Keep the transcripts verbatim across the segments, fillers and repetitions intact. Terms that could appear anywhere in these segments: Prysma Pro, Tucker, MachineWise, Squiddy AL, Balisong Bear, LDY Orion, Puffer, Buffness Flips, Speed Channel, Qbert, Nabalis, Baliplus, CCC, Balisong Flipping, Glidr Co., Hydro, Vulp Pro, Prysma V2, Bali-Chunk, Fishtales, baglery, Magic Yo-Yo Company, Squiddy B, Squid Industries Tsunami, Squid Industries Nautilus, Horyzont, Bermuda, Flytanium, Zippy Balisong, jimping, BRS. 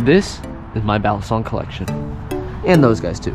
This is my Balisong collection. And those guys too.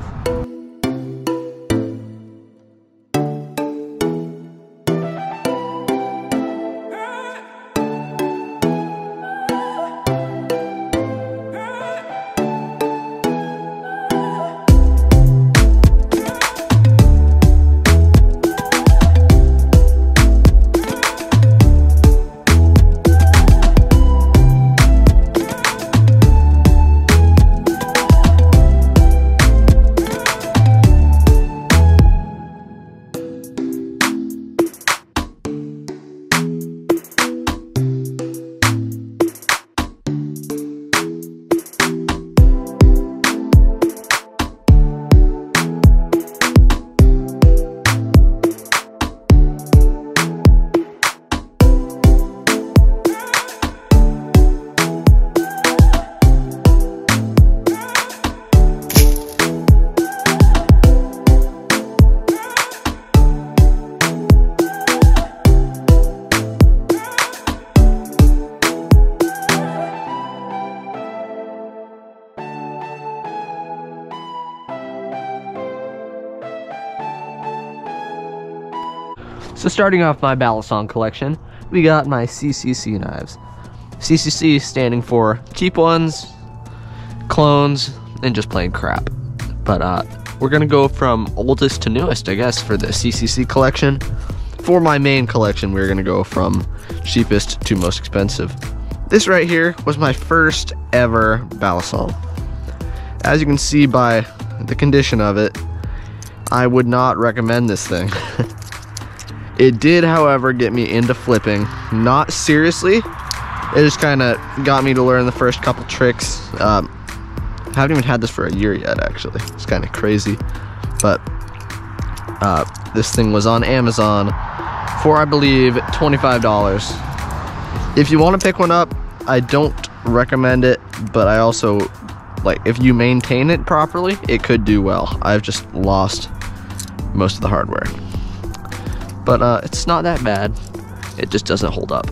So starting off my Balisong collection, we got my C C C knives. C C C standing for cheap ones, clones, and just plain crap. But uh, we're gonna go from oldest to newest, I guess, for the C C C collection. For my main collection, we're gonna go from cheapest to most expensive. This right here was my first ever Balisong. As you can see by the condition of it, I would not recommend this thing. It did, however, get me into flipping. Not seriously, it just kind of got me to learn the first couple tricks. Um, I haven't even had this for a year yet, actually. It's kind of crazy. But uh, this thing was on Amazon for, I believe, twenty-five dollars. If you want to pick one up, I don't recommend it, but I also, like, if you maintain it properly, it could do well. I've just lost most of the hardware. But uh, it's not that bad, it just doesn't hold up.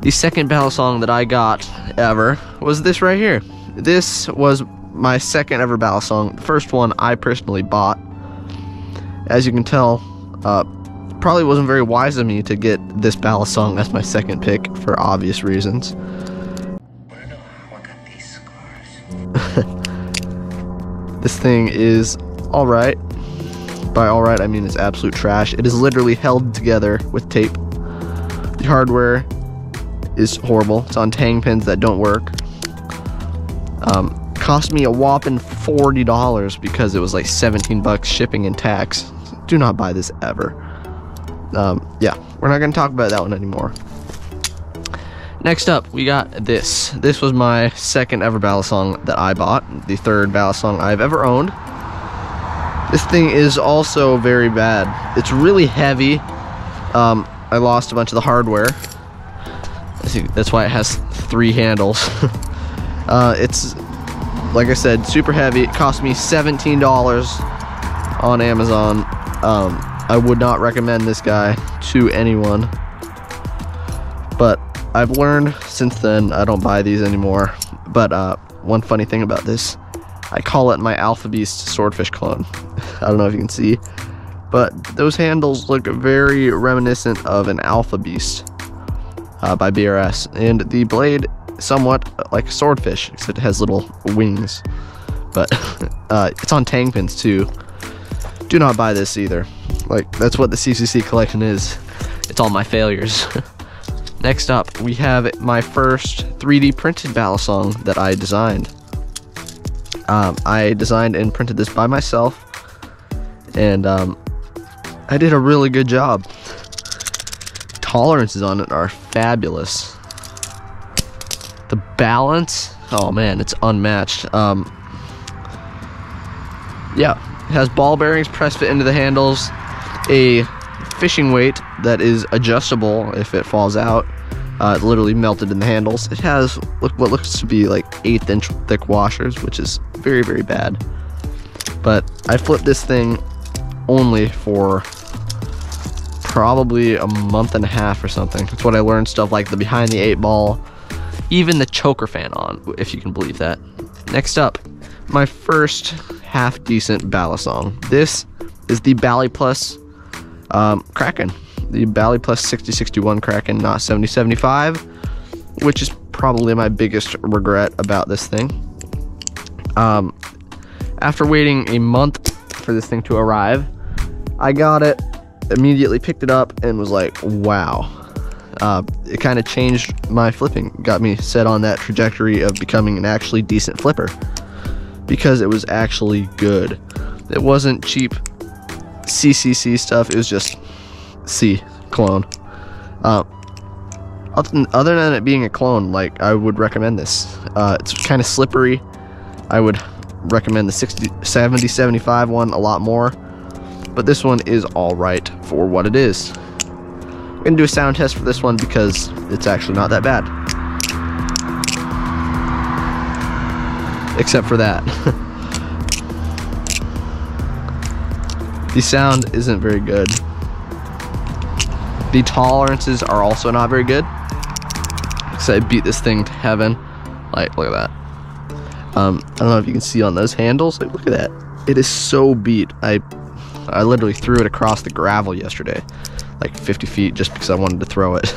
The second Balisong that I got ever was this right here. This was my second ever Balisong, the first one I personally bought. As you can tell, uh, probably wasn't very wise of me to get this Balisong as my second pick for obvious reasons. This thing is alright. By alright, I mean it's absolute trash. It is literally held together with tape. The hardware is horrible. It's on tang pins that don't work. Um, cost me a whopping forty dollars because it was like seventeen bucks shipping and tax. Do not buy this ever. Um, yeah, we're not going to talk about that one anymore. Next up, we got this. This was my second ever Balisong that I bought. The third Balisong I've ever owned. This thing is also very bad. It's really heavy. Um, I lost a bunch of the hardware. That's why it has three handles. uh, it's, like I said, super heavy. It cost me seventeen dollars on Amazon. Um, I would not recommend this guy to anyone. But I've learned since then I don't buy these anymore. But uh, one funny thing about this, I call it my Alpha Beast Swordfish clone. I don't know if you can see, but those handles look very reminiscent of an Alpha Beast uh, by B R S, and the blade somewhat like a swordfish, except it has little wings. But uh, it's on tang pins too. Do not buy this either. Like, that's what the C C C collection is. It's all my failures. Next up, we have my first three D printed Balisong that I designed. Um, I designed and printed this by myself, and um, I did a really good job. Tolerances on it are fabulous. The balance, oh man, it's unmatched. Um, yeah, it has ball bearings pressed fit into the handles, a fishing weight that is adjustable if it falls out. Uh, literally melted in the handles. It has what looks to be like eighth inch thick washers, which is very, very bad. But I flipped this thing only for probably a month and a half or something. That's what I learned, stuff like the behind the eight ball even the choker fan on, if you can believe that. Next up, my first half decent Balisong. This is the Baliplus um, Kraken, the Baliplus sixty sixty-one Kraken, not seventy seventy-five, which is probably my biggest regret about this thing. Um, after waiting a month for this thing to arrive, I got it, immediately picked it up, and was like, wow. Uh, it kind of changed my flipping, got me set on that trajectory of becoming an actually decent flipper, because it was actually good. It wasn't cheap C C C stuff, it was just C, clone. Uh, other than it being a clone, like, I would recommend this. Uh, it's kind of slippery. I would recommend the sixty, seventy, seventy-five one a lot more, but this one is alright for what it is. We're gonna do a sound test for this one because it's actually not that bad. Except for that. The sound isn't very good. The tolerances are also not very good. Because I beat this thing to heaven. Like, look at that. Um, I don't know if you can see on those handles. Like, look at that. It is so beat. I, I literally threw it across the gravel yesterday. Like fifty feet, just because I wanted to throw it.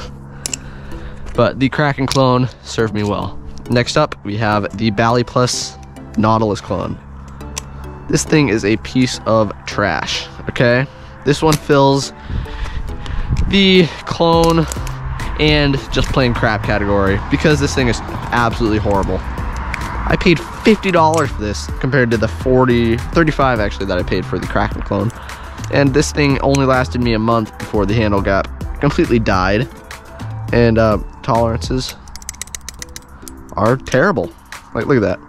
But the Kraken clone served me well. Next up, we have the Baliplus Nautilus clone. This thing is a piece of trash, okay? This one fills the clone and just plain crap category because this thing is absolutely horrible. I paid fifty dollars for this compared to the forty, thirty-five actually that I paid for the Kraken clone. And this thing only lasted me a month before the handle got completely died. And uh, tolerances are terrible. Like, look at that.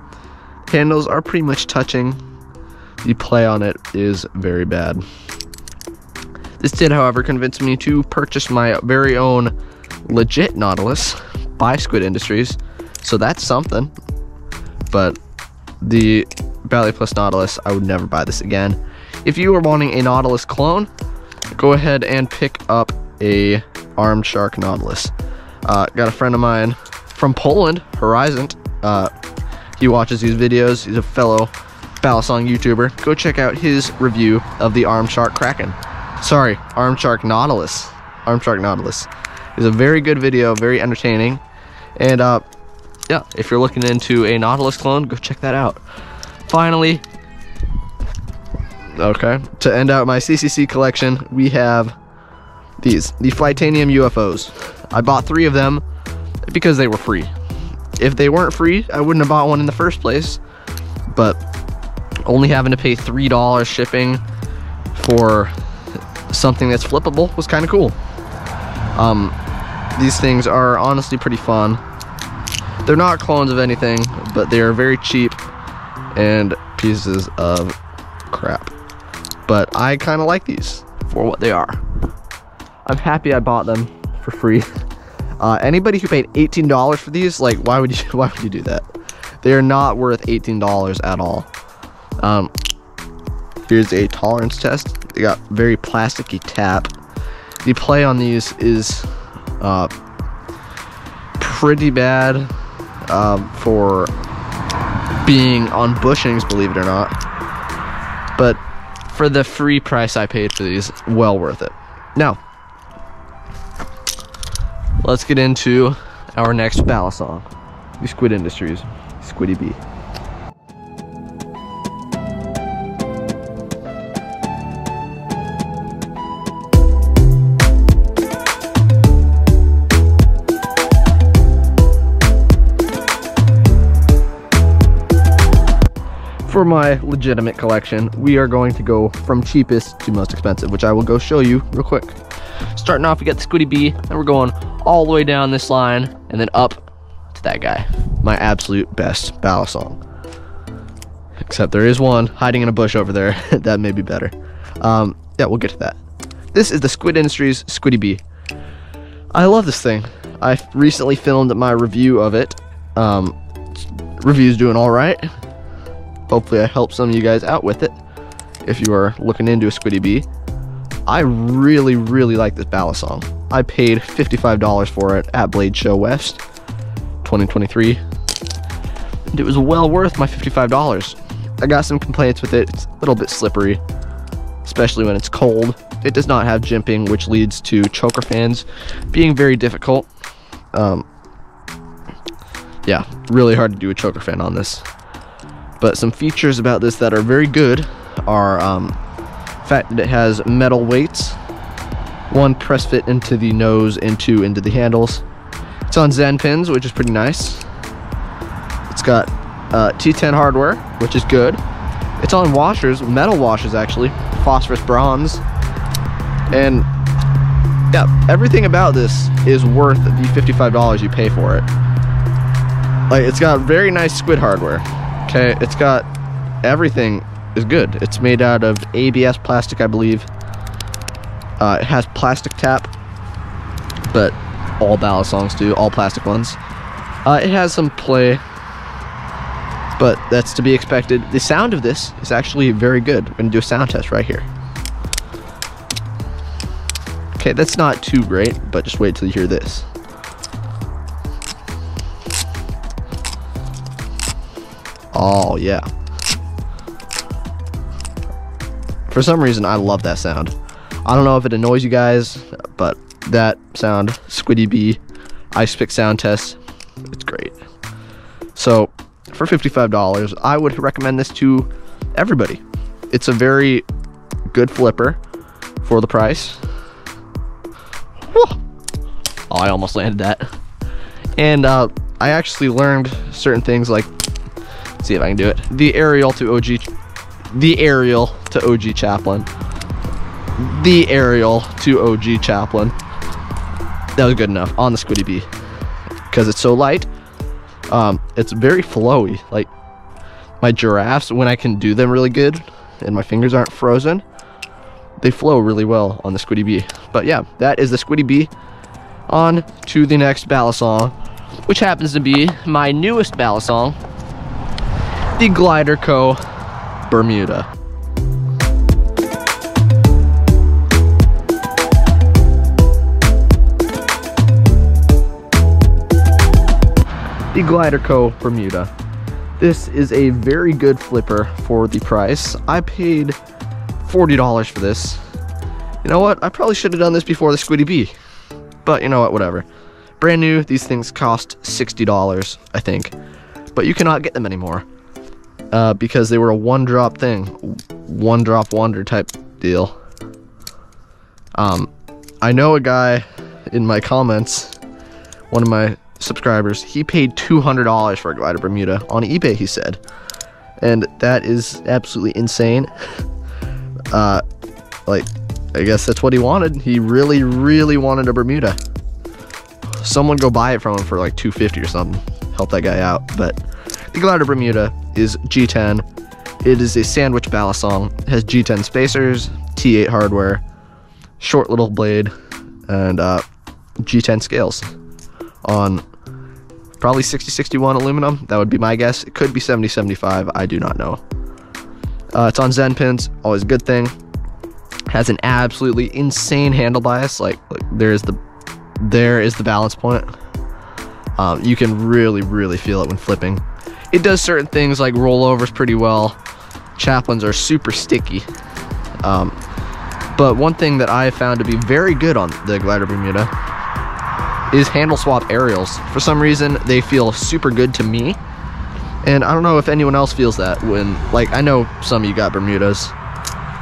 Handles are pretty much touching. The play on it is very bad. This did, however, convince me to purchase my very own legit Nautilus by Squid Industries. So that's something. But the Baliplus Nautilus, I would never buy this again. If you are wanting a Nautilus clone, go ahead and pick up a Arm Shark Nautilus. Uh, got a friend of mine from Poland, Horyzont. Uh, he watches these videos. He's a fellow Balisong YouTuber. Go check out his review of the Arm Shark Kraken. Sorry, Arm Shark Nautilus. Arm Shark Nautilus. It's a very good video, very entertaining. And uh, yeah, if you're looking into a Nautilus clone, go check that out. Finally, okay, to end out my C C C collection, we have these, the Flytanium U F Os. I bought three of them because they were free. If they weren't free, I wouldn't have bought one in the first place, but only having to pay three dollars shipping for something that's flippable was kind of cool. Um, these things are honestly pretty fun. They're not clones of anything, but they are very cheap and pieces of crap. But I kind of like these for what they are. I'm happy I bought them for free. Uh, anybody who paid eighteen dollars for these, like, why would you? Why would you do that? They are not worth eighteen dollars at all. Um, here's a tolerance test. They got very plasticky tap. The play on these is uh, pretty bad um, for being on bushings, believe it or not. But for the free price I paid for these, well worth it. Now, let's get into our next Balisong, the Squid Industries, Squiddy B. For my legitimate collection, we are going to go from cheapest to most expensive, which I will go show you real quick. Starting off, we got the Squiddy B, and we're going all the way down this line and then up to that guy. My absolute best Balisong. Except there is one hiding in a bush over there. That may be better. Um, yeah, we'll get to that. This is the Squid Industries Squiddy B. I love this thing. I recently filmed my review of it. Um, review's doing all right. Hopefully I helped some of you guys out with it. If you are looking into a Squiddy B, I really, really like this Balisong. I paid fifty-five dollars for it at Blade Show West, twenty twenty-three. And it was well worth my fifty-five dollars. I got some complaints with it. It's a little bit slippery, especially when it's cold. It does not have jimping, which leads to choker fans being very difficult. Um, yeah, really hard to do a choker fan on this. But some features about this that are very good are um, the fact that it has metal weights. One press fit into the nose and two into the handles. It's on Zen pins, which is pretty nice. It's got uh, T ten hardware, which is good. It's on washers, metal washers actually, phosphorus bronze. And yeah, everything about this is worth the fifty-five dollars you pay for it. Like, it's got very nice squid hardware. Okay, it's got, everything is good. It's made out of A B S plastic, I believe. Uh, it has plastic tap, but all Balisongs do, all plastic ones. Uh, it has some play, but that's to be expected. The sound of this is actually very good. We're gonna do a sound test right here. Okay, that's not too great, but just wait till you hear this. Oh yeah. For some reason, I love that sound. I don't know if it annoys you guys, but that sound, Squiddy B, ice pick sound test, it's great. So for fifty-five dollars, I would recommend this to everybody. It's a very good flipper for the price. Whoa. Oh, I almost landed that. And uh, I actually learned certain things, like, let's see if I can do it. The aerial to O G, the aerial to O G Chaplin. The aerial to O G Chaplin. That was good enough on the Squiddy B because it's so light. Um, it's very flowy. Like, my giraffes, when I can do them really good and my fingers aren't frozen, they flow really well on the Squiddy B. But yeah, that is the Squiddy B. On to the next Balisong, which happens to be my newest Balisong, the Glidr Co. Bermuda. The Glidr Co. Bermuda. This is a very good flipper for the price. I paid forty dollars for this. You know what? I probably should have done this before the Squiddy B. But you know what? Whatever. Brand new, these things cost sixty dollars, I think. But you cannot get them anymore. Uh, because they were a one-drop thing. One-drop wonder type deal. Um, I know a guy in my comments, one of my subscribers, he paid two hundred dollars for a Glidr Bermuda on eBay, he said, and that is absolutely insane. Uh, like, I guess that's what he wanted. He really, really wanted a Bermuda. Someone go buy it from him for like two fifty or something. Help that guy out. But the Glidr Bermuda is G ten. It is a sandwich Balisong. It has G ten spacers, T eight hardware, short little blade, and uh, G ten scales on probably sixty sixty-one aluminum. That would be my guess. It could be seventy seventy-five. I do not know. Uh, it's on Zen pins. Always a good thing. Has an absolutely insane handle bias. Like, like there is the there is the balance point. Um, you can really really feel it when flipping. It does certain things like rollovers pretty well. Chaplins are super sticky. Um, but one thing that I found to be very good on the Glidr Bermuda is handle swap aerials. For some reason, they feel super good to me, and I don't know if anyone else feels that when, like, I know some of you got Bermudas,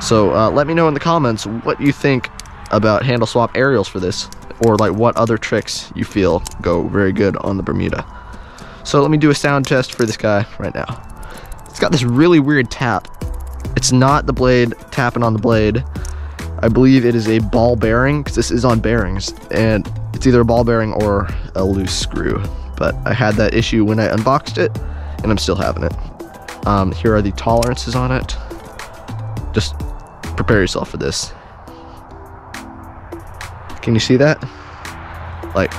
so uh, let me know in the comments what you think about handle swap aerials for this, or like what other tricks you feel go very good on the Bermuda. So let me do a sound test for this guy right now. It's got this really weird tap. It's not the blade tapping on the blade. I believe it is a ball bearing, because this is on bearings, and it's either a ball bearing or a loose screw. But I had that issue when I unboxed it, and I'm still having it. Um, here are the tolerances on it. Just prepare yourself for this. Can you see that? Like,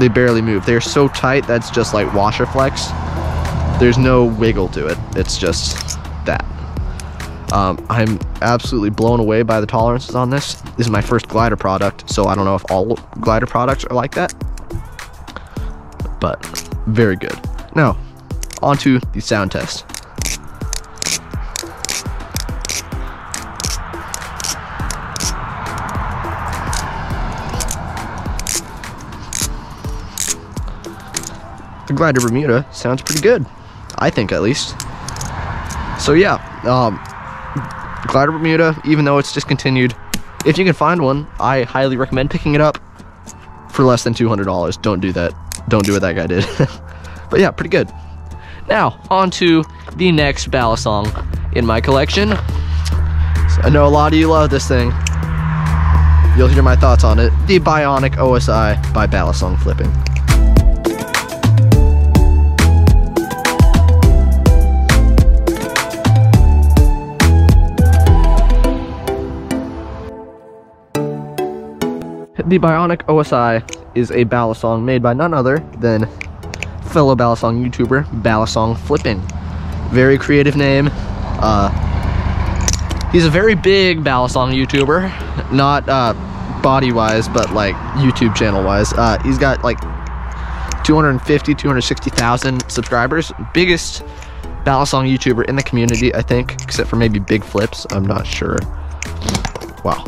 they barely move. They're so tight, that's just like washer flex. There's no wiggle to it. It's just that. Um, I'm absolutely blown away by the tolerances on this. This is my first Glidr product, so I don't know if all Glidr products are like that. but very good. Now, on to the sound test. The Glidr Bermuda sounds pretty good, I think, at least. So yeah, um, Glidr Bermuda, even though it's discontinued, if you can find one, I highly recommend picking it up for less than two hundred dollars. Don't do that. Don't do what that guy did. But yeah, pretty good. Now, on to the next Balisong in my collection. So I know a lot of you love this thing. You'll hear my thoughts on it. The Bionic O S I by Balisong Flipping. The Bionic O S I is a Balisong made by none other than fellow Balisong YouTuber, Balisong Flipping. Very creative name. Uh, he's a very big Balisong YouTuber, not uh, body-wise, but like YouTube channel-wise. Uh, he's got like two hundred fifty, two hundred sixty thousand subscribers. Biggest Balisong YouTuber in the community, I think, except for maybe Big Flips. I'm not sure. Wow.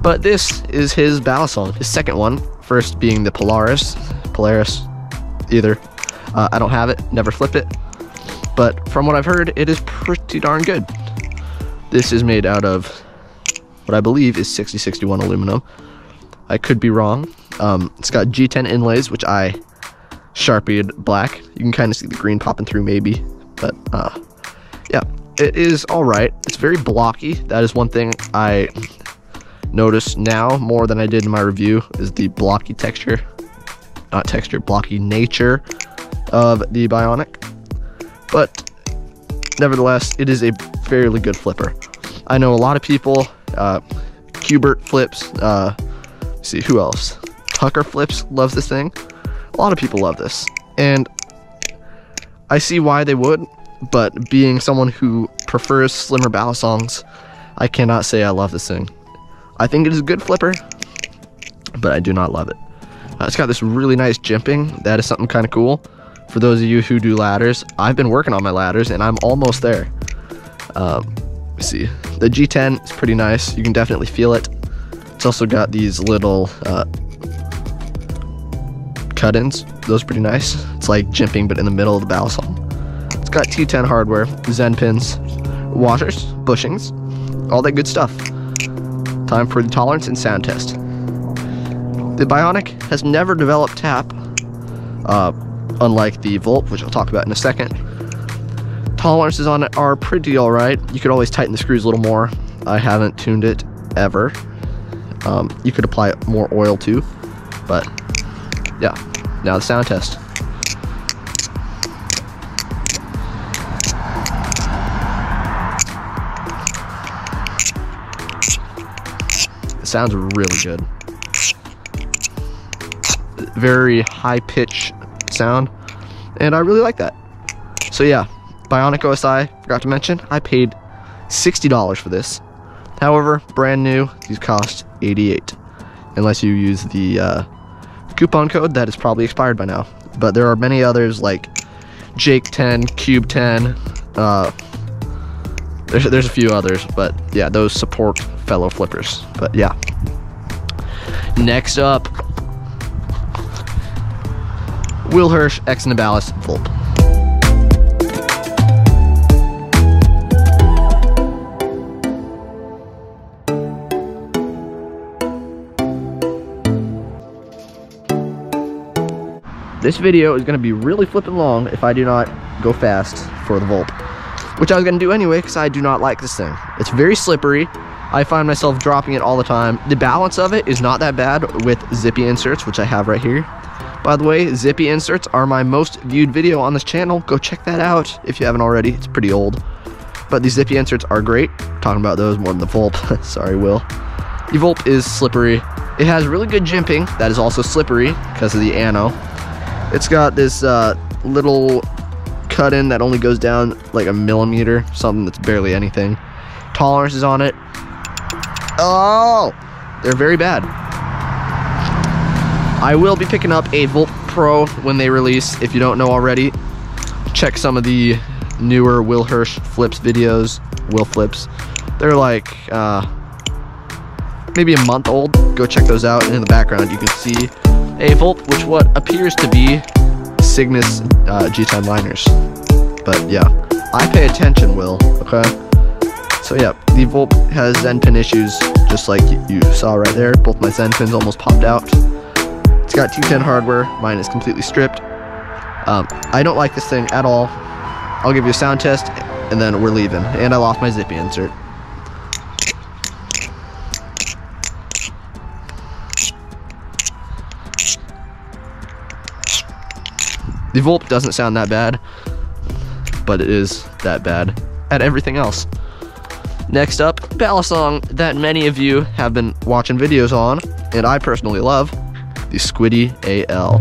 But this is his Balisong, his second one, first being the Polaris, Polaris either. Uh, I don't have it, never flipped it, but from what I've heard, it is pretty darn good. This is made out of what I believe is sixty sixty-one aluminum. I could be wrong. Um, it's got G ten inlays, which I sharpied black. You can kind of see the green popping through maybe, but uh, yeah, it is all right. It's very blocky. That is one thing I notice now more than I did in my review is the blocky texture, not texture, blocky nature of the Bionic. But nevertheless, it is a fairly good flipper. I know a lot of people, uh, Qbert flips, uh, let's see who else, Tucker flips loves this thing. A lot of people love this, and I see why they would, but being someone who prefers slimmer Balisongs, I cannot say I love this thing. I think it is a good flipper, but I do not love it. Uh, it's got this really nice jimping. That is something kind of cool. For those of you who do ladders, I've been working on my ladders and I'm almost there. Um, let's see, the G ten is pretty nice. You can definitely feel it. It's also got these little uh, cut-ins. Those are pretty nice. It's like jimping, but in the middle of the Balisong. It's got T ten hardware, Zen pins, washers, bushings, all that good stuff. Time for the tolerance and sound test. The Bionic has never developed tap, uh, unlike the Vulp, which I'll talk about in a second. Tolerances on it are pretty alright. You could always tighten the screws a little more. I haven't tuned it ever. Um, you could apply more oil too, but yeah. Now the sound test. Sounds really good. Very high pitch sound, and I really like that. So yeah, Bionic O S I, forgot to mention, I paid sixty dollars for this. However, brand new, these cost eighty-eight dollars. Unless you use the uh, coupon code, that is probably expired by now. But there are many others like Jake ten, Cube ten, uh, There's, there's a few others, but yeah, those support fellow flippers. But yeah. Next up, Will Hirsch X Nabalis Vulp. This video is going to be really flipping long if I do not go fast for the Vulp, which I was going to do anyway because I do not like this thing. It's very slippery. I find myself dropping it all the time. The balance of it is not that bad with zippy inserts, which I have right here. By the way, zippy inserts are my most viewed video on this channel. Go check that out if you haven't already. It's pretty old. But these zippy inserts are great. I'm talking about those more than the Vulp. Sorry, Will. The Vulp is slippery. It has really good jimping. That is also slippery because of the ano. It's got this uh, little cut in that only goes down like a millimeter, something that's barely anything. Tolerances on it, oh, they're very bad. I will be picking up a Vulp Pro when they release. If you don't know already, check some of the newer Will Hirsch Flips videos, Will Flips. They're like uh, maybe a month old. Go check those out. And in the background, you can see a Vulp, which what appears to be Cygnus uh, G ten liners. But yeah, I pay attention, Will, okay? So yeah, the Vulp has Zen pin issues, just like you saw right there. Both my Zen pins almost popped out. It's got T ten hardware. Mine is completely stripped. Um, I don't like this thing at all. I'll give you a sound test, and then we're leaving. And I lost my zippy insert. The Vulp doesn't sound that bad, but it is that bad at everything else. Next up, Balisong, that many of you have been watching videos on, and I personally love, the Squiddy A L.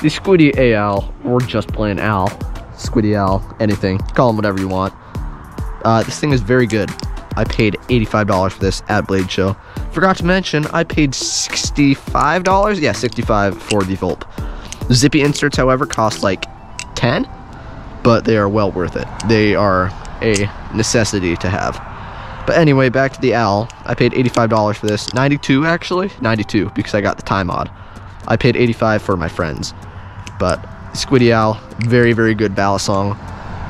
The Squiddy A L, or just plain A L, Squiddy A L, anything, call them whatever you want. Uh, this thing is very good. I paid eighty-five dollars for this at Blade Show. Forgot to mention, I paid sixty-five dollars, yeah, sixty-five dollars for the Vulp. Zippy inserts, however, cost like ten dollars, but they are well worth it. They are a necessity to have. But anyway, back to the A L. I paid eighty-five dollars for this, ninety-two dollars actually, ninety-two dollars because I got the time mod. I paid eighty-five dollars for my friends. But Squiddy A L, very, very good Balisong,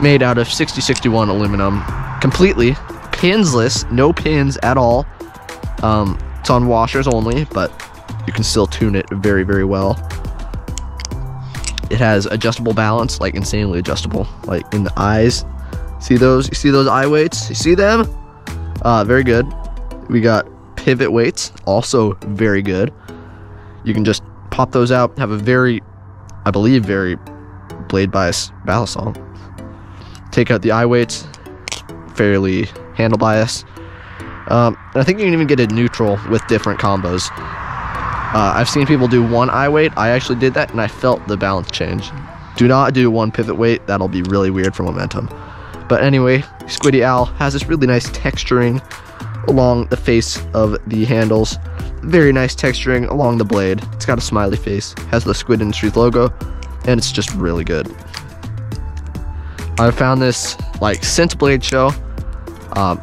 made out of sixty sixty-one aluminum, completely pinsless, no pins at all. Um, it's on washers only, but you can still tune it very, very well. It has adjustable balance, like insanely adjustable, like in the eyes. See those? You see those eye weights? You see them? Uh, very good. We got pivot weights, also very good. You can just pop those out, have a very, I believe, very blade bias Balisong. Take out the eye weights, fairly handle bias. Um, and I think you can even get a neutral with different combos. Uh, I've seen people do one eye weight. I actually did that and I felt the balance change. Do not do one pivot weight. That'll be really weird for momentum. But anyway, Squiddy A L has this really nice texturing along the face of the handles. Very nice texturing along the blade. It's got a smiley face, has the Squid Industries logo, and it's just really good. I found this like since Blade Show, um,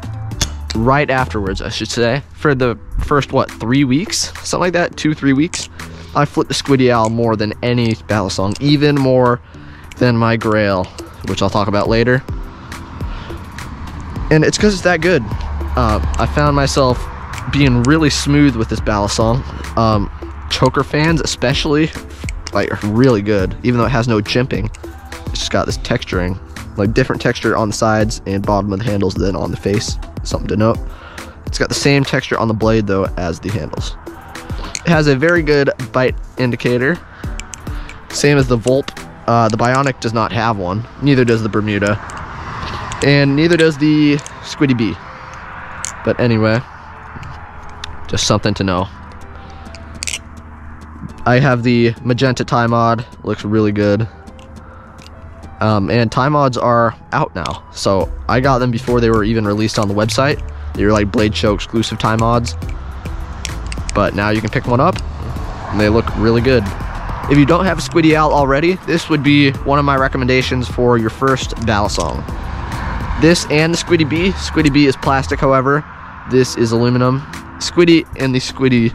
right afterwards I should say, for the first what, three weeks? Something like that, two, three weeks. I flipped the Squiddy A L more than any Balisong, even more than my Grail, which I'll talk about later. And it's because it's that good. Uh, I found myself being really smooth with this Balisong. Um, choker fans especially, like, are really good, even though it has no jimping. It's just got this texturing, like different texture on the sides and bottom of the handles than on the face, something to note. It's got the same texture on the blade though as the handles. It has a very good bite indicator, same as the Vulp. Uh, the Bionic does not have one, neither does the Bermuda, and neither does the Squiddy B. But anyway, just something to know. I have the magenta tie mod, looks really good. Um, and tie mods are out now. So I got them before they were even released on the website. They were like Blade Show exclusive tie mods. But now you can pick one up and they look really good. If you don't have a Squiddy A L already, this would be one of my recommendations for your first Balisong. This and the Squiddy B. Squiddy B is plastic, however. This is aluminum. Squiddy and the Squiddy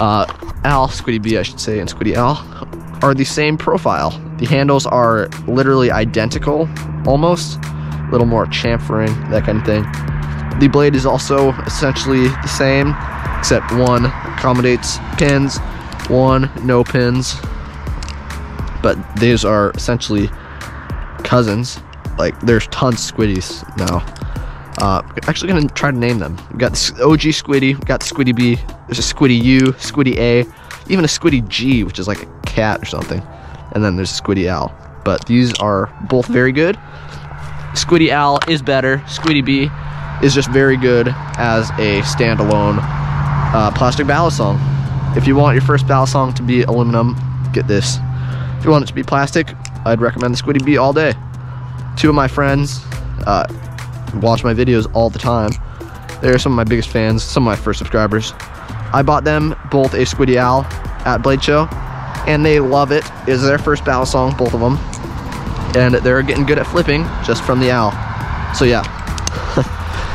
uh, A L, Squiddy B I should say, and Squiddy A L are the same profile. The handles are literally identical, almost. A little more chamfering, that kind of thing. The blade is also essentially the same, except one accommodates pins, one no pins. But these are essentially cousins. Like, there's tons of Squiddies now. Uh, actually gonna try to name them. We got the O G Squiddy, we got the Squiddy B, there's a Squiddy U, Squiddy A, even a Squiddy G, which is like a cat or something, and then there's a Squiddy A L. but these are both very good. Squiddy A L is better. Squiddy B is just very good as a standalone uh, plastic balisong. If you want your first balisong to be aluminum, get this. If you want it to be plastic, I'd recommend the Squiddy B all day. Two of my friends uh, watch my videos all the time. They're some of my biggest fans, some of my first subscribers. I bought them both a Squiddy A L at Blade Show, and they love it. It's their first balisong, both of them. And they're getting good at flipping just from the A L. So yeah,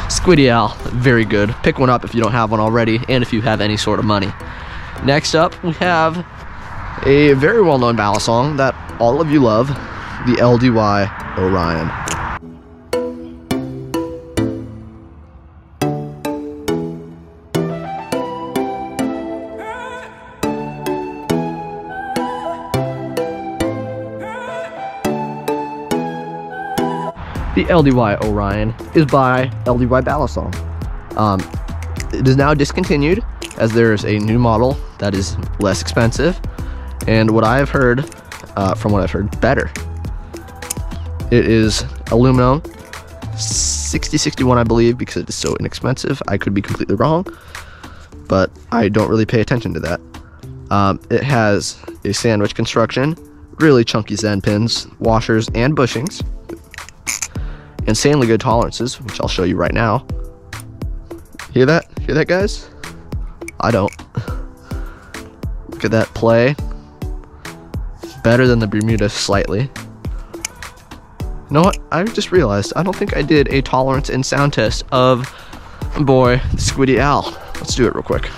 Squiddy A L, very good. Pick one up if you don't have one already, and if you have any sort of money. Next up, we have a very well-known balisong that all of you love, the L D Y Orion. The L D Y Orion is by L D Y Balisong. Um, it is now discontinued as there is a new model that is less expensive and what I have heard, uh, from what I've heard, better. It is aluminum, sixty sixty-one I believe, because it is so inexpensive. I could be completely wrong, but I don't really pay attention to that. Um, it has a sandwich construction, really chunky Zen pins, washers, and bushings. Insanely good tolerances, which I'll show you right now. Hear that? Hear that, guys? I don't. Look at that play. Better than the Bermuda, slightly. You know what? I just realized I don't think I did a tolerance and sound test of, boy, Squiddy A L. Let's do it real quick.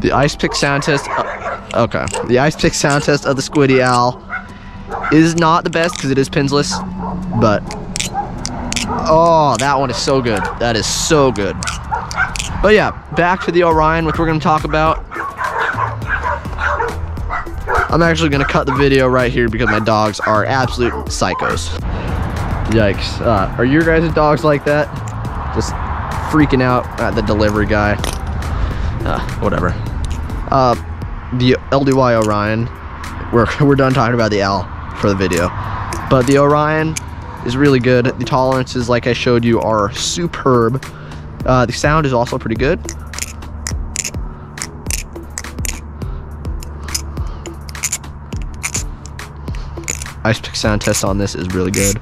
The ice pick sound test, uh, okay. The ice pick sound test of the Squiddy A L is not the best because it is pinsless, but, oh, that one is so good. That is so good. But yeah, back to the Orion, which we're gonna talk about. I'm actually gonna cut the video right here because my dogs are absolute psychos. Yikes, uh, are your guys' dogs like that? Just freaking out at the delivery guy. Uh, whatever. Uh, the L D Y Orion, we're, we're done talking about the A L for the video, but the Orion is really good. The tolerances, like I showed you, are superb. Uh, the sound is also pretty good. Ice pick sound test on this is really good,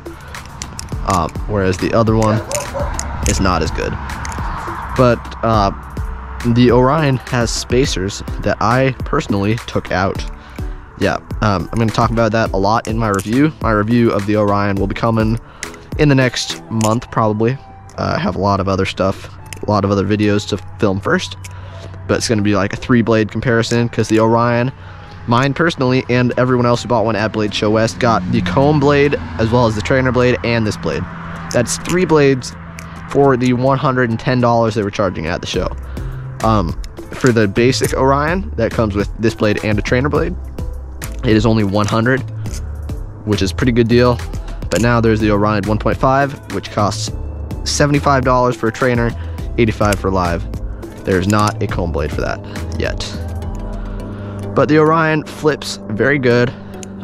uh, whereas the other one is not as good. But uh, the Orion has spacers that I personally took out. Yeah, um, I'm going to talk about that a lot in my review. My review of the Orion will be coming in the next month, probably. Uh, I have a lot of other stuff, a lot of other videos to film first, but it's going to be like a three-blade comparison because the Orion, mine personally, and everyone else who bought one at Blade Show West got the comb blade as well as the trainer blade and this blade. That's three blades for the one hundred ten dollars they were charging at the show. Um, for the basic Orion that comes with this blade and a trainer blade, it is only one hundred, which is a pretty good deal. But now there's the Orion one point five, which costs seventy-five dollars for a trainer, eighty-five dollars for live. There's not a comb blade for that yet. But the Orion flips very good.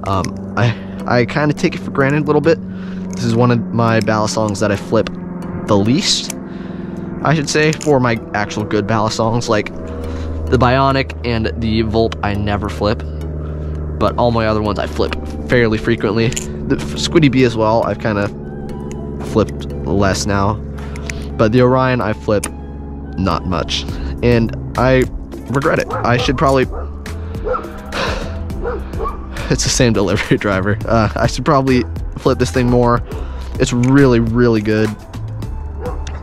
Um, I, I kind of take it for granted a little bit. This is one of my balisongs that I flip the least, I should say, for my actual good balisongs. Like the Bionic and the Vulp I never flip, but all my other ones I flip fairly frequently. The Squiddy B as well, I've kind of flipped less now, but the Orion I flip not much, and I regret it. I should probably, it's the same delivery driver, uh, I should probably flip this thing more. It's really, really good,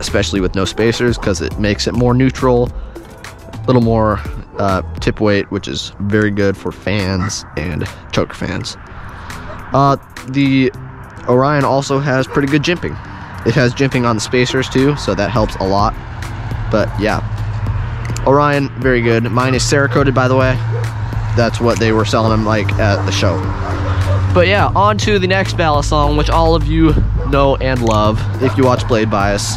especially with no spacers, because it makes it more neutral, a little more uh, tip weight, which is very good for fans and choker fans. Uh, the Orion also has pretty good jimping. It has jimping on the spacers too, so that helps a lot. But yeah, Orion, very good. Mine is Cerakoted, by the way. That's what they were selling them like at the show. But yeah, on to the next balisong, which all of you know and love if you watch Blade Bias.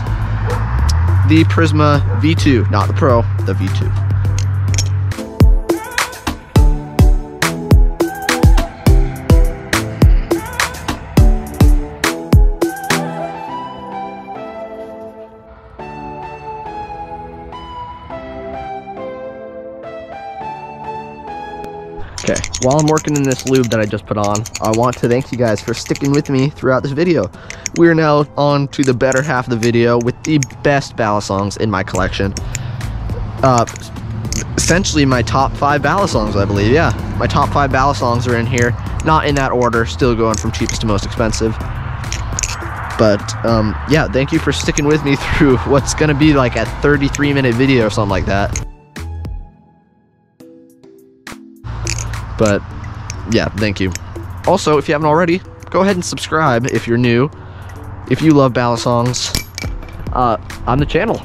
the Prysma V two, not the Pro, the V two. Okay, while I'm working in this lube that I just put on, I want to thank you guys for sticking with me throughout this video. We are now on to the better half of the video with the best balisongs in my collection. Uh, essentially my top five balisongs, I believe, yeah. My top five balisongs are in here, not in that order, still going from cheapest to most expensive. But um, yeah, thank you for sticking with me through what's gonna be like a thirty-three minute video or something like that. But yeah, thank you. Also, if you haven't already, go ahead and subscribe if you're new. If you love balisongs, uh, on the channel.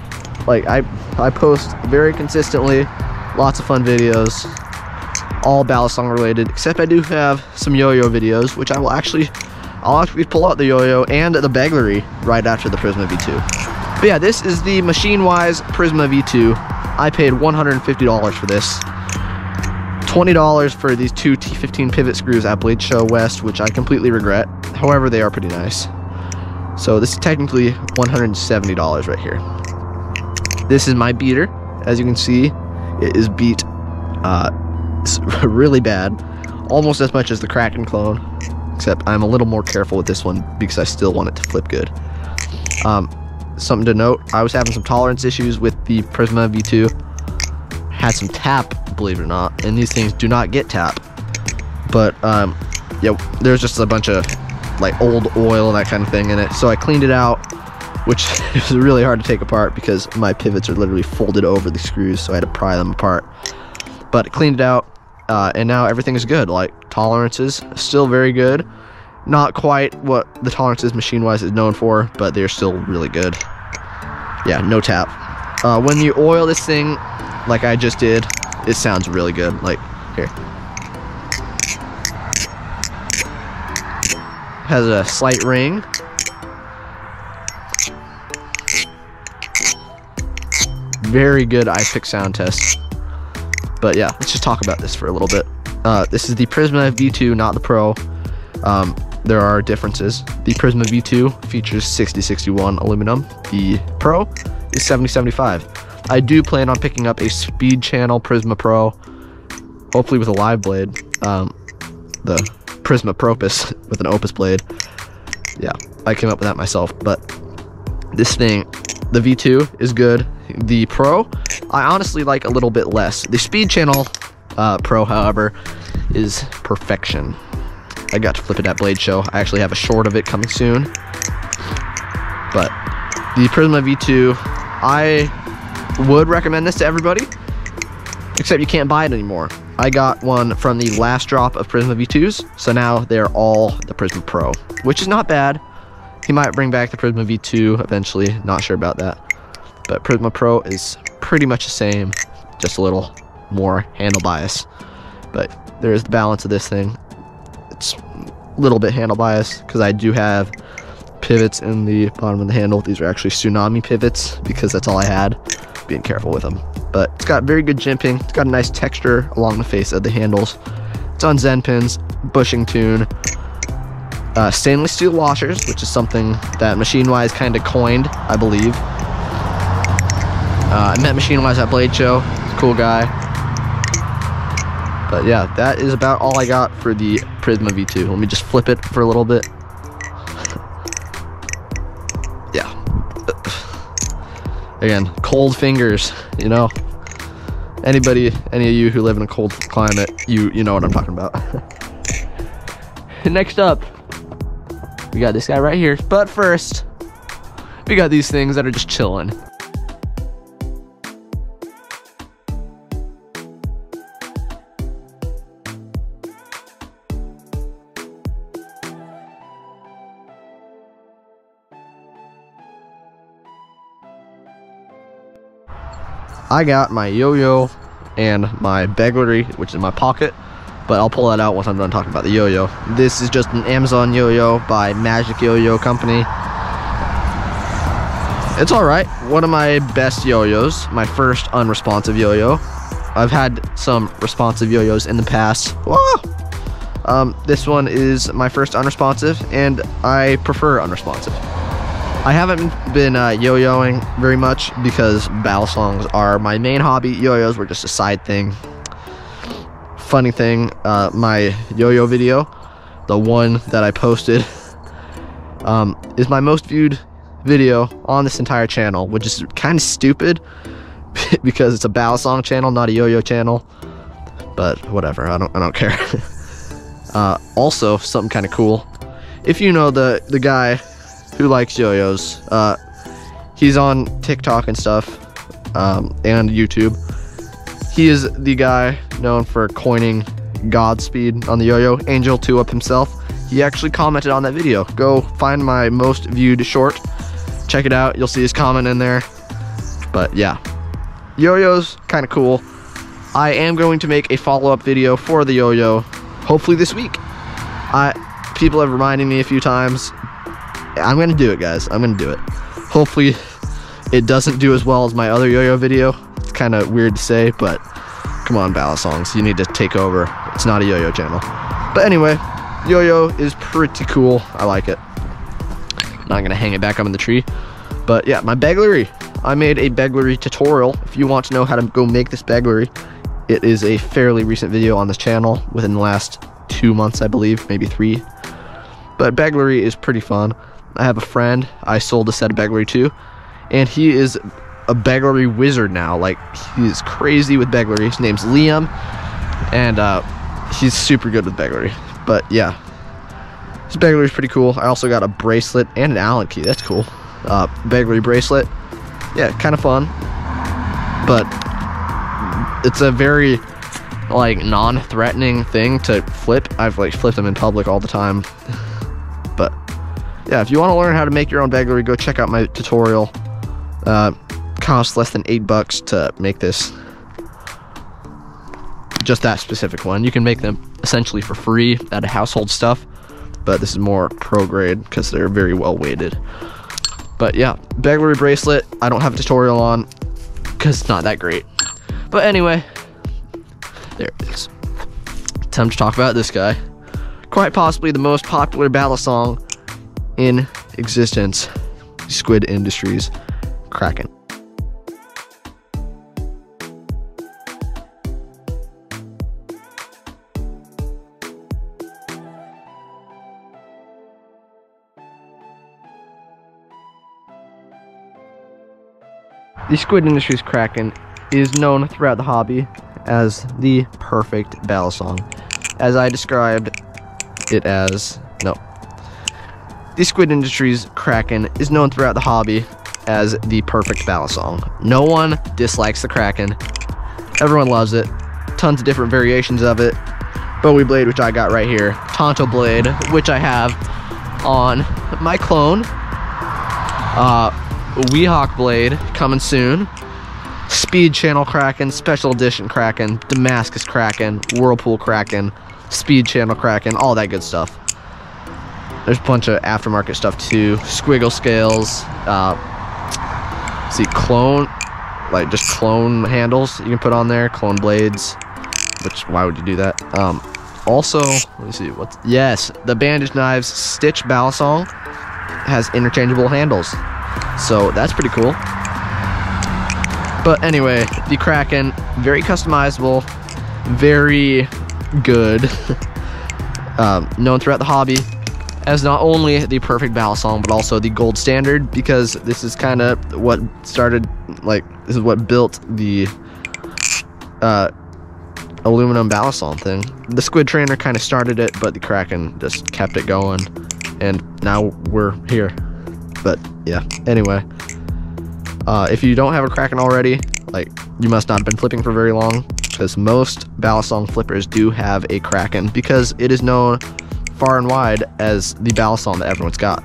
Like I, I post very consistently, lots of fun videos, all balisong related. Except I do have some yo-yo videos, which I will actually, I'll actually pull out the yo-yo and the baglery right after the Prysma V two. But yeah, this is the MachineWise Prysma V two. I paid one hundred fifty dollars for this. twenty dollars for these two T fifteen pivot screws at Baliplus West, which I completely regret. However, they are pretty nice. So this is technically one hundred seventy dollars right here. This is my beater. As you can see, it is beat uh, really bad. Almost as much as the Kraken clone, except I'm a little more careful with this one because I still want it to flip good. Um, something to note, I was having some tolerance issues with the Prysma V two. Had some tap, believe it or not, and these things do not get tap, but um yeah, there's just a bunch of like old oil and that kind of thing in it, so I cleaned it out, which is really hard to take apart because my pivots are literally folded over the screws, so I had to pry them apart, but I cleaned it out, uh, and now everything is good. Like tolerances still very good, not quite what the tolerances MachineWise is known for, but they're still really good. Yeah, no tap. Uh, when you oil this thing like I just did, it sounds really good. Like, here. Has a slight ring. Very good iPick sound test. But yeah, let's just talk about this for a little bit. Uh, this is the Prysma V two, not the Pro. Um, there are differences. The Prysma V two features sixty sixty-one aluminum. The Pro is seventy seventy-five. I do plan on picking up a Speed Channel Prysma Pro, hopefully with a live blade, um, the Prysma Propus with an Opus blade. Yeah, I came up with that myself, but this thing, the V two is good. The Pro, I honestly like a little bit less. The Speed Channel uh, Pro, however, is perfection. I got to flip it at Blade Show. I actually have a short of it coming soon, but the Prysma V two, I... would recommend this to everybody, except you can't buy it anymore. I got one from the last drop of Prysma V twos, so now they're all the Prysma Pro, which is not bad. He might bring back the Prysma V two eventually, not sure about that, but Prysma Pro is pretty much the same, just a little more handle bias. But there is the balance of this thing. It's a little bit handle bias because I do have pivots in the bottom of the handle. These are actually Tsunami pivots because that's all I had, being careful with them. But it's got very good jimping. It's got a nice texture along the face of the handles. It's on Zen pins, bushing tune, uh, stainless steel washers, which is something that MachineWise kind of coined, I believe. Uh, I met MachineWise at Blade Show. He's a cool guy. But yeah, that is about all I got for the Prysma V two. Let me just flip it for a little bit. Again, cold fingers, you know. Anybody, any of you who live in a cold climate, you you know what I'm talking about. Next up, we got this guy right here. But first, we got these things that are just chilling. I got my yo-yo and my baglery, which is in my pocket, but I'll pull that out once I'm done talking about the yo-yo. This is just an Amazon yo-yo by Magic Yo-Yo Company. It's all right. One of my best yo-yos, my first unresponsive yo-yo. I've had some responsive yo-yos in the past. Whoa! Um, this one is my first unresponsive, and I prefer unresponsive. I haven't been uh, yo-yoing very much because balisongs are my main hobby. Yo-yos were just a side thing. Funny thing, uh, my yo-yo video, the one that I posted, um, is my most viewed video on this entire channel, which is kind of stupid because it's a balisong channel, not a yo-yo channel. But whatever, I don't, I don't care. Uh, also, something kind of cool. If you know the the guy who likes yo-yos, uh, he's on TikTok and stuff, um, and YouTube. He is the guy known for coining Godspeed on the yo-yo, Angel two-Up himself. He actually commented on that video. Go find my most viewed short. Check it out. You'll see his comment in there. But yeah, yo-yos, kind of cool. I am going to make a follow-up video for the yo-yo. Hopefully this week. I people have reminded me a few times. I'm gonna do it, guys. I'm gonna do it. Hopefully it doesn't do as well as my other yo-yo video. It's kind of weird to say, but come on, balisongs, you need to take over. It's not a yo-yo channel. But anyway, yo-yo is pretty cool. I like it. Now I'm gonna hang it back up in the tree. But yeah, my baglery. I made a baglery tutorial. If you want to know how to go make this baglery, it is a fairly recent video on this channel, within the last two months, I believe, maybe three. But baglery is pretty fun. I have a friend I sold a set of baglery to, and he is a baglery wizard now. Like, he is crazy with baglery. His name's Liam, and uh, he's super good with baglery. But yeah, this baglery is pretty cool. I also got a bracelet and an Allen key. That's cool. Uh, baglery bracelet. Yeah, kind of fun. But it's a very, like, non-threatening thing to flip. I've, like, flipped them in public all the time. But yeah, if you want to learn how to make your own baglery, go check out my tutorial. Uh, costs less than eight bucks to make this. Just that specific one. You can make them essentially for free out of household stuff, but this is more pro grade because they're very well weighted. But yeah, baglery bracelet, I don't have a tutorial on because it's not that great. But anyway, there it is. Time to talk about this guy. Quite possibly the most popular balisong in existence, Squid Industries Kraken. The Squid Industries Kraken is known throughout the hobby as the perfect balisong, as I described it as. No, the Squid Industries Kraken is known throughout the hobby as the perfect balisong. No one dislikes the Kraken. Everyone loves it. Tons of different variations of it. Bowie blade, which I got right here. Tonto blade, which I have on my clone. Uh, Weehawk blade coming soon. Speed Channel Kraken, Special Edition Kraken, Damascus Kraken, Whirlpool Kraken, Speed Channel Kraken, all that good stuff. There's a bunch of aftermarket stuff too. Squiggle scales, uh, see clone, like just clone handles you can put on there, clone blades, which why would you do that? Um, also, let me see, what's, yes, the bandage knives Stitch balisong has interchangeable handles. So that's pretty cool. But anyway, the Kraken, very customizable, very good, um, known throughout the hobby as not only the perfect balisong, but also the gold standard, because this is kind of what started, like, this is what built the uh, aluminum balisong thing. The Squid Trainer kind of started it, but the Kraken just kept it going, and now we're here. But yeah, anyway. Uh, if you don't have a Kraken already, like, you must not have been flipping for very long, because most balisong flippers do have a Kraken, because it is known far and wide as the balisong that everyone's got.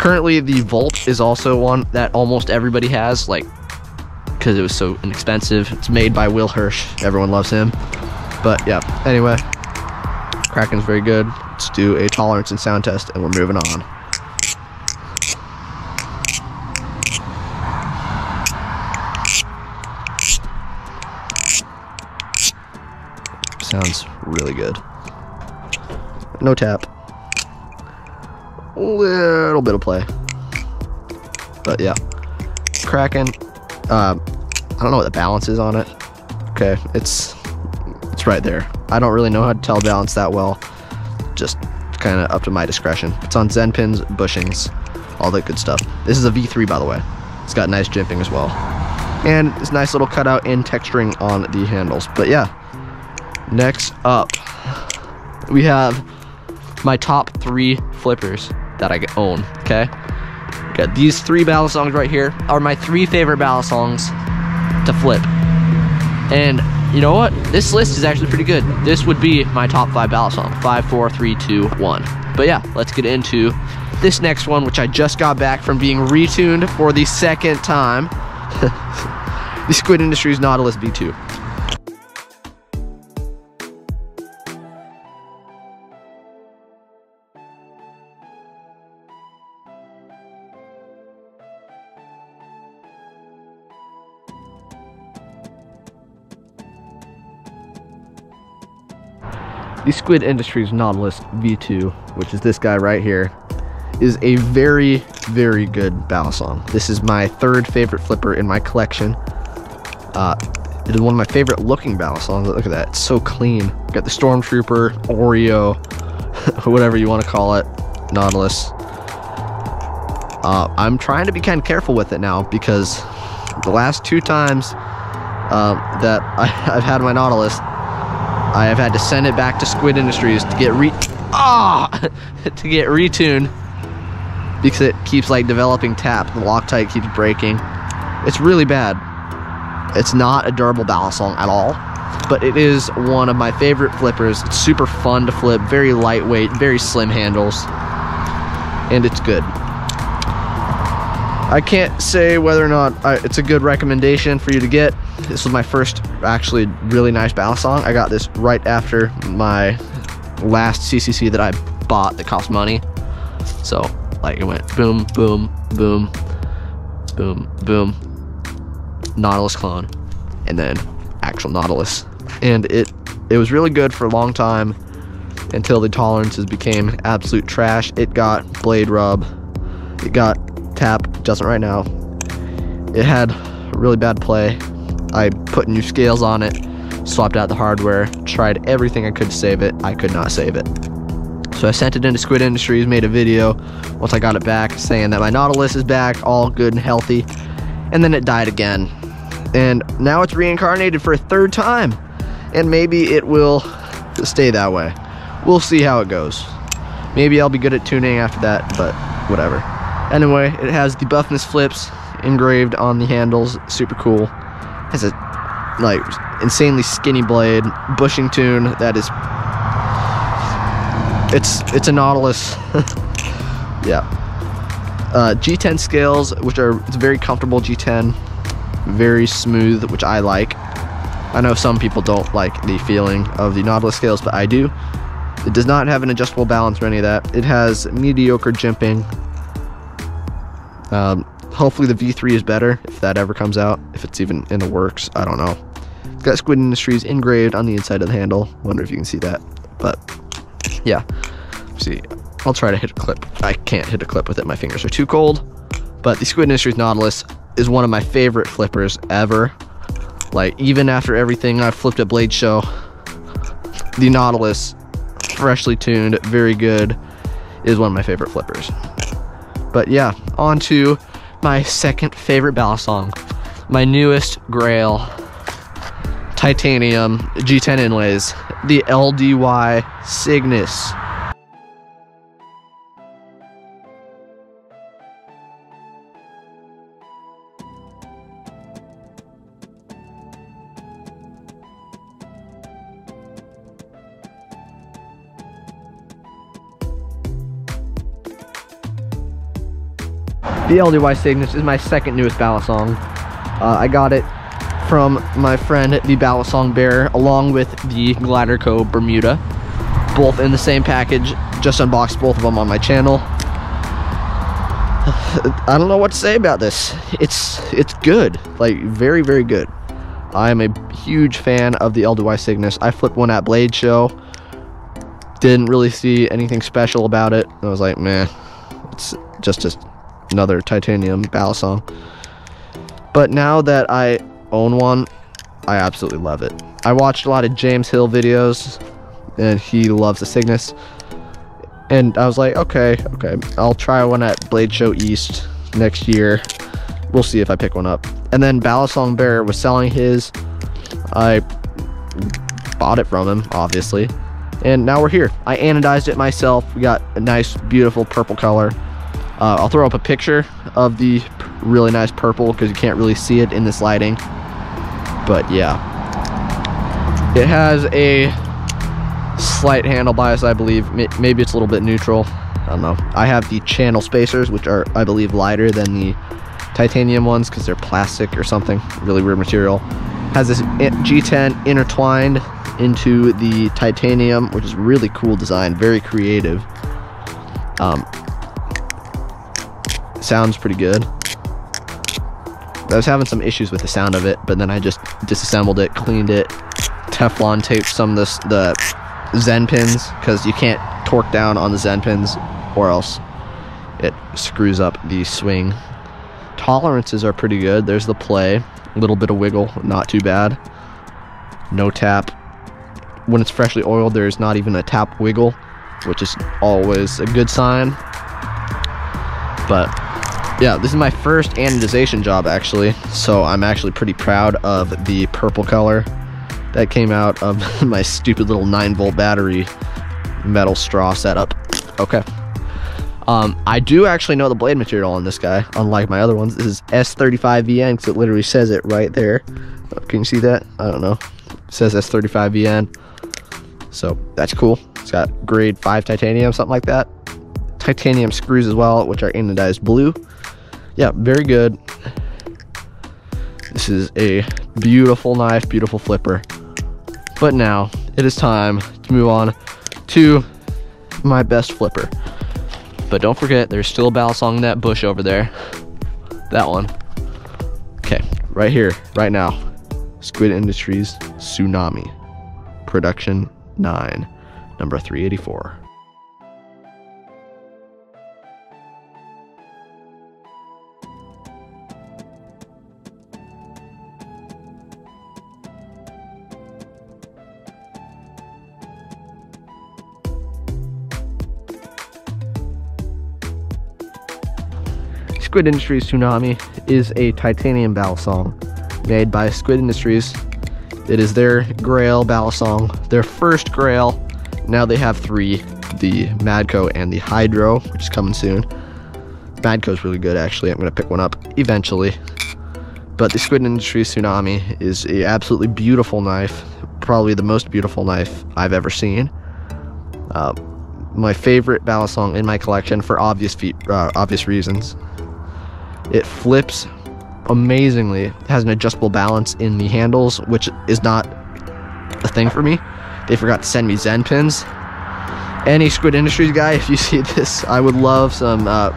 Currently, the Vulp is also one that almost everybody has, like, because it was so inexpensive. It's made by Will Hirsch. Everyone loves him. But yeah, anyway, Kraken's very good. Let's do a tolerance and sound test, and we're moving on. really good. No tap. Little bit of play. But yeah. Kraken. Um, I don't know what the balance is on it. Okay, it's it's right there. I don't really know how to tell balance that well. Just kind of up to my discretion. It's on Zen pins, bushings, all that good stuff. This is a V three, by the way. It's got nice jimping as well. And it's nice little cutout and texturing on the handles. But yeah, next up, we have my top three flippers that I own, okay? We got these three Balisongs right here are my three favorite Balisongs to flip. And you know what? This list is actually pretty good. This would be my top five Balisong. Five, four, three, two, one. But yeah, let's get into this next one, which I just got back from being retuned for the second time. The Squid Industries Nautilus V two. The Squid Industries Nautilus V two, which is this guy right here, is a very, very good Balisong. This is my third favorite flipper in my collection. Uh, it is one of my favorite looking Balisongs. Look at that, it's so clean. Got the Stormtrooper, Oreo, whatever you want to call it, Nautilus. Uh, I'm trying to be kind of careful with it now because the last two times uh, that I, I've had my Nautilus, I have had to send it back to Squid Industries to get re ah oh! to get retuned because it keeps like developing tap. The Loctite keeps breaking. It's really bad. It's not a durable Balisong at all, but it is one of my favorite flippers. It's super fun to flip, very lightweight, very slim handles, and it's good. I can't say whether or not I, it's a good recommendation for you to get. This was my first actually really nice Balisong. I got this right after my last C C C that I bought that cost money. So like it went boom, boom, boom, boom, boom, Nautilus clone, and then actual Nautilus. And it, it was really good for a long time until the tolerances became absolute trash. It got blade rub, it got tap, doesn't right now. It had really bad play. I put new scales on it, swapped out the hardware, tried everything I could to save it. I could not save it. So I sent it into Squid Industries, made a video once I got it back saying that my Nautilus is back, all good and healthy, and then it died again. And now it's reincarnated for a third time, and maybe it will stay that way. We'll see how it goes. Maybe I'll be good at tuning after that, but whatever. Anyway, it has the Buffness Flips engraved on the handles, super cool. It has a like insanely skinny blade, bushing tune that is, it's it's a Nautilus. Yeah. Uh, G ten scales, which are, it's very comfortable G ten, very smooth, which I like. I know some people don't like the feeling of the Nautilus scales, but I do. It does not have an adjustable balance or any of that. It has mediocre jimping. Um, hopefully the V three is better if that ever comes out, if it's even in the works, I don't know. It's got Squid Industries engraved on the inside of the handle. Wonder if you can see that, but yeah. Let's see, I'll try to hit a clip. I can't hit a clip with it, my fingers are too cold. But the Squid Industries Nautilus is one of my favorite flippers ever. Like, even after everything I've flipped at Blade Show, the Nautilus, freshly tuned, very good, is one of my favorite flippers. But yeah, on to my second favorite Balisong, my newest grail, titanium G ten inlays, the L D Y Cygnus. The L D Y Cygnus is my second newest Balisong. Uh, I got it from my friend, the Balisong Bear, along with the Glidr Co. Bermuda, both in the same package. Just unboxed both of them on my channel. I don't know what to say about this. It's it's good, like very, very good. I am a huge fan of the L D Y Cygnus. I flipped one at Blade Show Didn't really see anything special about it. I was like, meh, it's just just another titanium balisong. But now that I own one, I absolutely love it. I watched a lot of James Hill videos, and he loves the Cygnus. And I was like, okay, okay, I'll try one at Blade Show East next year. We'll see if I pick one up. And then Balisong Bear was selling his. I bought it from him, obviously. And now we're here. I anodized it myself. We got a nice, beautiful purple color. Uh, I'll throw up a picture of the really nice purple because you can't really see it in this lighting. But yeah. It has a slight handle bias, I believe. Maybe it's a little bit neutral. I don't know. I have the channel spacers, which are, I believe, lighter than the titanium ones because they're plastic or something. Really weird material. Has this G ten intertwined into the titanium, which is really cool design. Very creative. Um, sounds pretty good. I was having some issues with the sound of it, but then I just disassembled it, cleaned it, Teflon taped some of this, the Zen pins, because you can't torque down on the Zen pins or else it screws up the swing. Tolerances are pretty good. There's the play, a little bit of wiggle, not too bad. No tap. When it's freshly oiled, there's not even a tap wiggle, which is always a good sign. But yeah, this is my first anodization job actually, so I'm actually pretty proud of the purple color that came out of my stupid little nine volt battery metal straw setup. Okay. Um, I do actually know the blade material on this guy, unlike my other ones. This is S thirty-five V N, because it literally says it right there. Oh, can you see that? I don't know. It says S thirty-five V N. So that's cool. It's got grade five titanium, something like that. Titanium screws as well, which are anodized blue. Yeah, very good. This is a beautiful knife, beautiful flipper. But now it is time to move on to my best flipper. But don't forget, there's still a balisong in that bush over there. That one. Okay, right here, right now. Squid Industries Tsunami. Production nine, number three eighty-four. Squid Industries Tsunami is a titanium balisong made by Squid Industries. It is their grail balisong, their first grail. Now they have three, the Madco and the Hydro, which is coming soon. Madco's really good actually, I'm gonna pick one up eventually. But the Squid Industries Tsunami is an absolutely beautiful knife, probably the most beautiful knife I've ever seen. Uh, my favorite balisong in my collection for obvious, fe uh, obvious reasons. It flips amazingly. It has an adjustable balance in the handles, which is not a thing for me. They forgot to send me Zen pins. Any Squid Industries guy, if you see this, I would love some uh,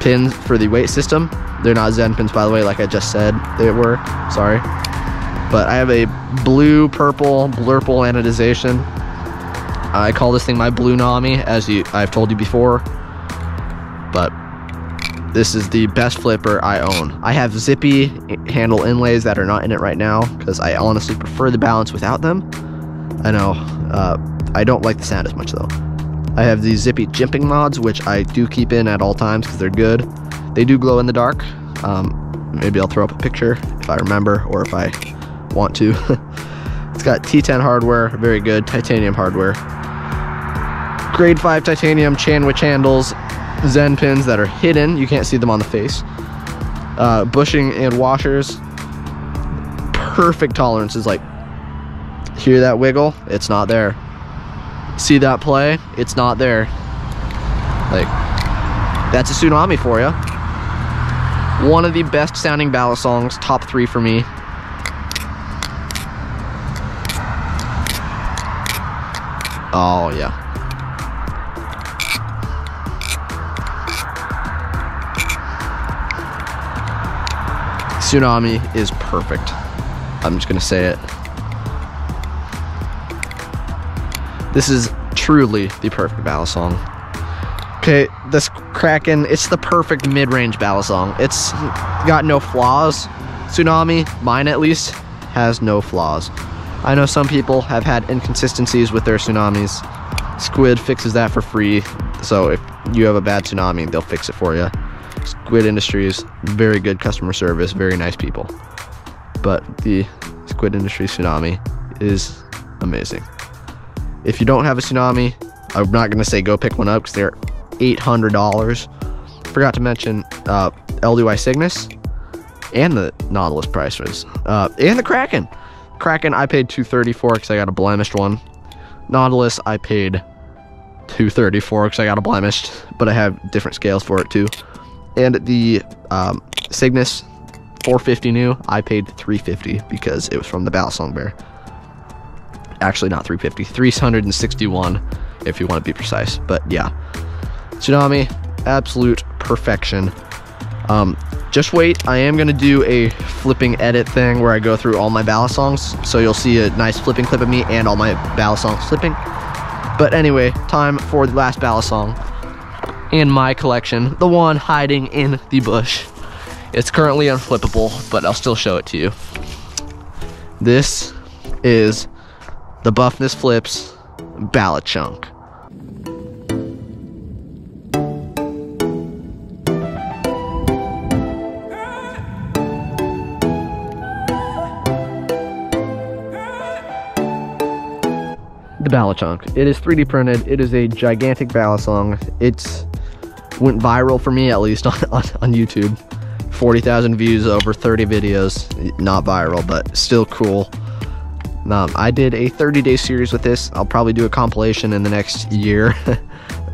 pins for the weight system. They're not Zen pins, by the way, like I just said they were. Sorry. But I have a blue, purple, blurple anodization. I call this thing my Blue Nami, as you, I've told you before. But this is the best flipper I own. I have zippy handle inlays that are not in it right now because I honestly prefer the balance without them. I know, uh, I don't like the sound as much though. I have these zippy jimping mods, which I do keep in at all times because they're good. They do glow in the dark. Um, maybe I'll throw up a picture if I remember or if I want to. It's got T ten hardware, very good titanium hardware. Grade five titanium Chanwich handles. Zen pins that are hidden, you can't see them on the face. Uh, bushing and washers, perfect tolerances. Like, hear that wiggle? It's not there. See that play? It's not there. Like, that's a tsunami for you. One of the best sounding balisongs, top three for me. Oh yeah. Tsunami is perfect. I'm just gonna say it. This is truly the perfect Balisong. Okay, this Kraken, it's the perfect mid-range Balisong. It's got no flaws. Tsunami, mine at least, has no flaws. I know some people have had inconsistencies with their Tsunamis. Squid fixes that for free, so if you have a bad Tsunami, they'll fix it for you. Squid Industries, very good customer service, very nice people. But the Squid Industries Tsunami is amazing. If you don't have a Tsunami, I'm not going to say go pick one up because they're eight hundred dollars. Forgot to mention uh, L D Y Cygnus and the Nautilus prices, uh, and the Kraken. Kraken I paid two hundred thirty dollars for because I got a blemished one. Nautilus I paid two hundred thirty dollars for because I got a blemished, but I have different scales for it too. And the um, Cygnus four hundred fifty dollars new, I paid three hundred fifty dollars because it was from the Balisong Bear. Actually, not three hundred fifty dollars, three hundred sixty-one dollars if you want to be precise. But yeah, Tsunami, absolute perfection. Um, just wait, I am going to do a flipping edit thing where I go through all my Balisongs, so you'll see a nice flipping clip of me and all my Balisongs flipping. But anyway, time for the last Balisong in my collection, the one hiding in the bush. It's currently unflippable, but I'll still show it to you. This is the Buffness Flips Bali-Chunk. The Bali-Chunk. It is three D printed. It is a gigantic Balisong. It's went viral for me, at least on, on, on YouTube. forty thousand views over thirty videos. Not viral, but still cool. Um, I did a thirty day series with this. I'll probably do a compilation in the next year,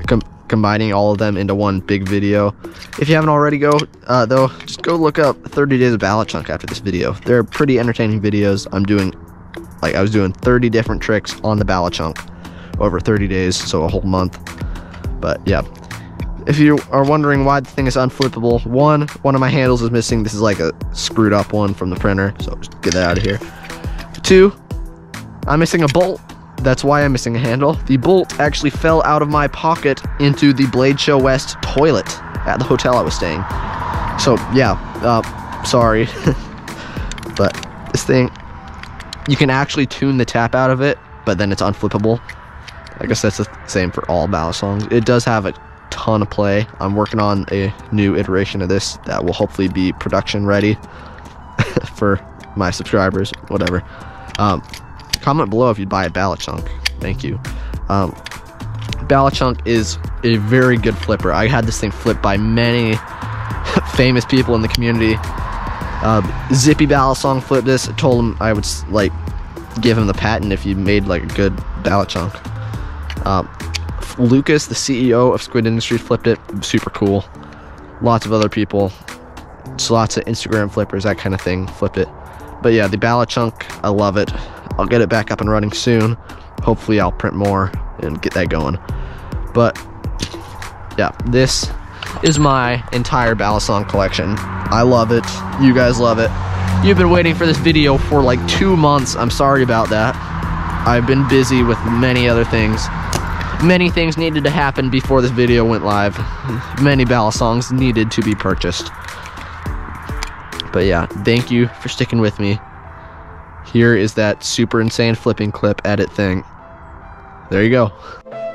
com combining all of them into one big video. If you haven't already, go uh, though, just go look up thirty days of Bali-Chunk after this video. They're pretty entertaining videos. I'm doing, like I was doing thirty different tricks on the Bali-Chunk over thirty days, so a whole month. But yeah, if you are wondering why the thing is unflippable, one, one of my handles is missing. This is like a screwed up one from the printer, so just get that out of here. Two, I'm missing a bolt. That's why I'm missing a handle. The bolt actually fell out of my pocket into the Blade Show West toilet at the hotel I was staying. So yeah, uh, sorry. But this thing, you can actually tune the tap out of it, but then it's unflippable. I guess that's the same for all Balisongs. It does have a ton of play. I'm working on a new iteration of this that will hopefully be production ready for my subscribers, whatever. Um, Comment below if you'd buy a Bali-Chunk. Thank you. Um, Bali-Chunk is a very good flipper. I had this thing flipped by many famous people in the community. Uh, Zippy Balisong flipped this. I told him I would like give him the patent if you made like a good Bali-Chunk. Um, Lucas, the C E O of Squid Industries, flipped it. Super cool. Lots of other people. Just lots of Instagram flippers, that kind of thing, flipped it. But yeah, the Bali-Chunk, I love it. I'll get it back up and running soon. Hopefully I'll print more and get that going. But yeah, this is my entire Balisong collection. I love it. You guys love it. You've been waiting for this video for like two months. I'm sorry about that. I've been busy with many other things. Many things needed to happen before this video went live. Many Balisongs needed to be purchased. But yeah, thank you for sticking with me. Here is that super insane flipping clip edit thing. There you go.